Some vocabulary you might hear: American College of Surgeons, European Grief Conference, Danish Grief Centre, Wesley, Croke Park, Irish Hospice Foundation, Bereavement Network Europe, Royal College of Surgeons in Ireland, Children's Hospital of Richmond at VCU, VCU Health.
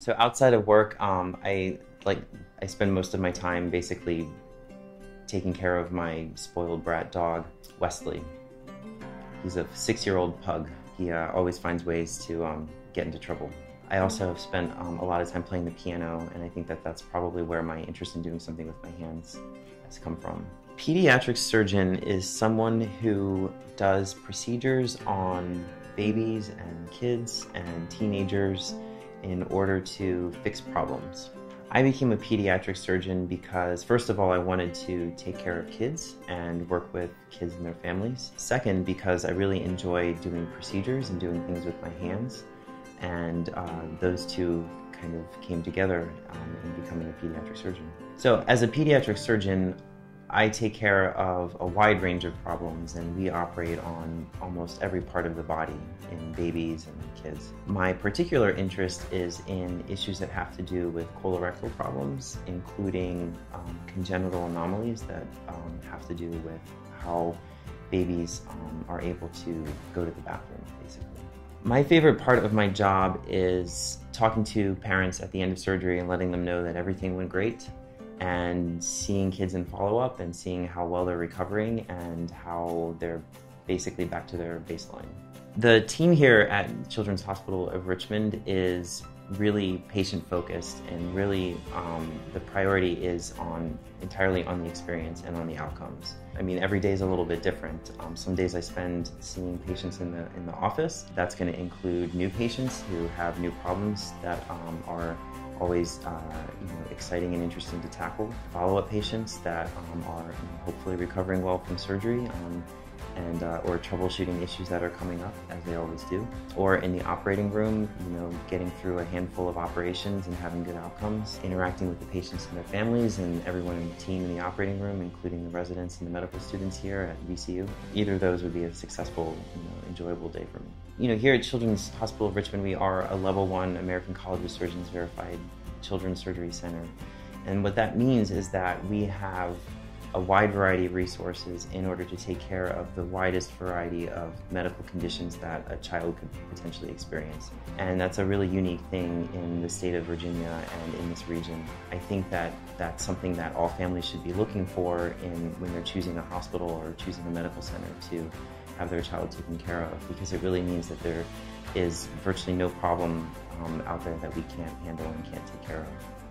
So outside of work, I spend most of my time basically taking care of my spoiled brat dog, Wesley. He's a 6-year-old pug. He always finds ways to get into trouble. I also have spent a lot of time playing the piano, and I think that that's probably where my interest in doing something with my hands has come from. Pediatric surgeon is someone who does procedures on babies and kids and teenagers in order to fix problems. I became a pediatric surgeon because, first of all, I wanted to take care of kids and work with kids and their families. Second, because I really enjoy doing procedures and doing things with my hands, and those two kind of came together in becoming a pediatric surgeon. So as a pediatric surgeon, I take care of a wide range of problems, and we operate on almost every part of the body in babies and kids. My particular interest is in issues that have to do with colorectal problems, including congenital anomalies that have to do with how babies are able to go to the bathroom, basically. My favorite part of my job is talking to parents at the end of surgery and letting them know that everything went great, and seeing kids in follow-up and seeing how well they're recovering and how they're basically back to their baseline. The team here at Children's Hospital of Richmond is really patient-focused, and really the priority is entirely on the experience and on the outcomes. I mean, every day is a little bit different. Some days I spend seeing patients in the office. That's going to include new patients who have new problems that are always exciting and interesting to tackle. Follow-up patients that are hopefully recovering well from surgery, or troubleshooting issues that are coming up, as they always do. Or in the operating room, getting through a handful of operations and having good outcomes. Interacting with the patients and their families and everyone in the team in the operating room, including the residents and the medical students here at VCU. Either of those would be a successful, enjoyable day for me. Here at Children's Hospital of Richmond, we are a level 1 American College of Surgeons verified children's surgery center. And what that means is that we have a wide variety of resources in order to take care of the widest variety of medical conditions that a child could potentially experience. And that's a really unique thing in the state of Virginia and in this region. I think that that's something that all families should be looking for when they're choosing a hospital or choosing a medical center to have their child taken care of, because it really means that there is virtually no problem out there that we can't handle and can't take care of.